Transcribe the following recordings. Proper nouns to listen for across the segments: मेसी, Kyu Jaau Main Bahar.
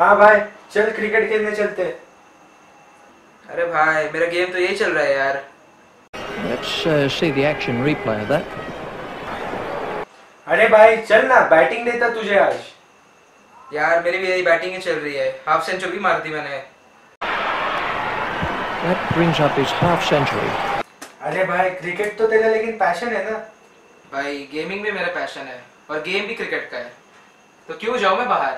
हाँ भाई चल क्रिकेट खेलने चलते। अरे भाई मेरा गेम तो यही चल रहा है यार। अरे भाई चल ना, बैटिंग देता तुझे आज। यार मेरी भी यही बैटिंग ही चल रही है, हाफ सेंचुरी मार दी मैंने। That brings up his half century. अरे भाई क्रिकेट तो तेरा लेकिन पैशन है ना। भाई गेमिंग भी मेरा पैशन है और गेम भी क्रिकेट का है, तो क्यों जाऊं मैं बाहर।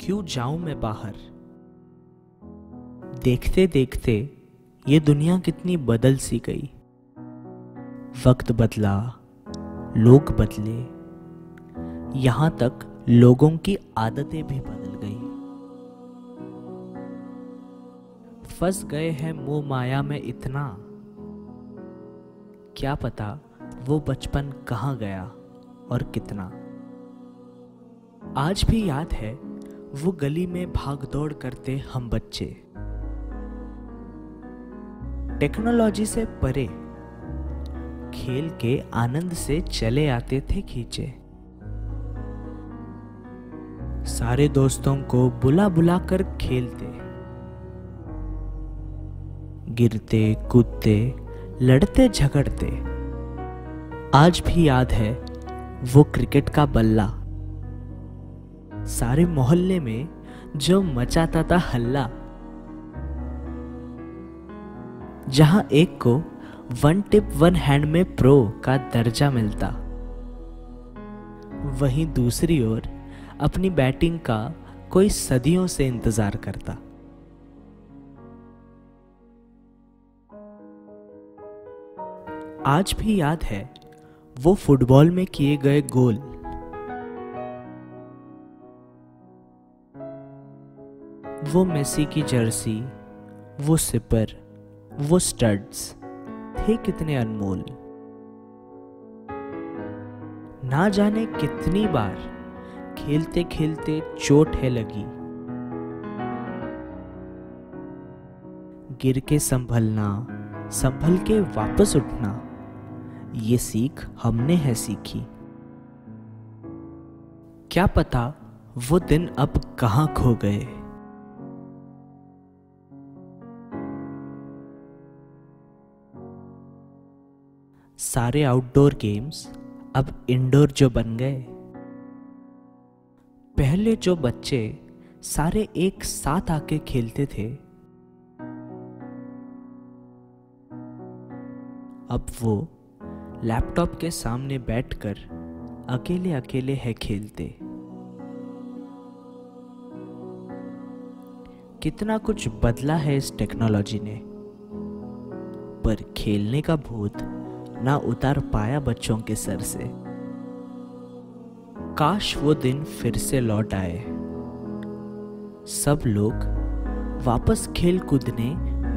क्यों जाऊं मैं बाहर। देखते देखते ये दुनिया कितनी बदल सी गई। वक्त बदला, लोग बदले, यहाँ तक लोगों की आदतें भी बदल गई। फंस गए हैं मोह माया में इतना, क्या पता वो बचपन कहाँ गया और कितना। आज भी याद है वो गली में भाग दौड़ करते हम बच्चे। टेक्नोलॉजी से परे खेल के आनंद से चले आते थे खींचे। सारे दोस्तों को बुला बुला कर खेलते, गिरते कूदते, लड़ते झगड़ते। आज भी याद है वो क्रिकेट का बल्ला, सारे मोहल्ले में जो मचाता था हल्ला। जहां एक को 1 टिप 1 हैंड में प्रो का दर्जा मिलता, वहीं दूसरी ओर अपनी बैटिंग का कोई सदियों से इंतजार करता। आज भी याद है वो फुटबॉल में किए गए गोल। वो मेसी की जर्सी, वो सिपर, वो स्टड्स थे कितने अनमोल। ना जाने कितनी बार खेलते खेलते चोट है लगी, गिर के संभलना, संभल के वापस उठना, ये सीख हमने है सीखी। क्या पता वो दिन अब कहां खो गए। सारे आउटडोर गेम्स अब इंडोर जो बन गए। पहले जो बच्चे सारे एक साथ आके खेलते थे, अब वो लैपटॉप के सामने बैठकर अकेले अकेले है खेलते। कितना कुछ बदला है इस टेक्नोलॉजी ने, पर खेलने का भूत ना उतार पाया बच्चों के सर से। काश वो दिन फिर से लौट आए, सब लोग वापस खेल कूदने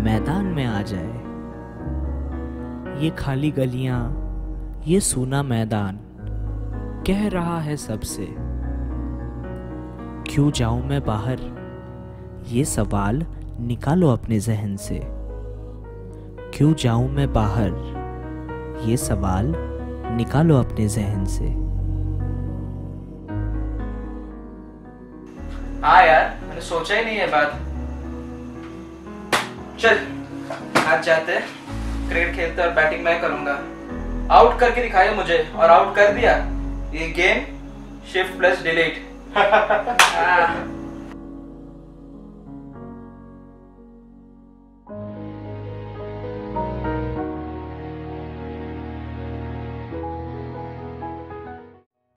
मैदान में आ जाए। ये खाली गलियां, ये सूना मैदान कह रहा है सबसे, क्यों जाऊं मैं बाहर। ये सवाल निकालो अपने जहन से, क्यों जाऊं मैं बाहर। ये सवाल निकालो अपने जहन से। हाँ यार मैंने सोचा ही नहीं है बात। चल आज जाते क्रिकेट खेलते और बैटिंग मैं करूंगा। आउट करके दिखाया मुझे और आउट कर दिया। ये गेम शिफ्ट प्लस डिलीट।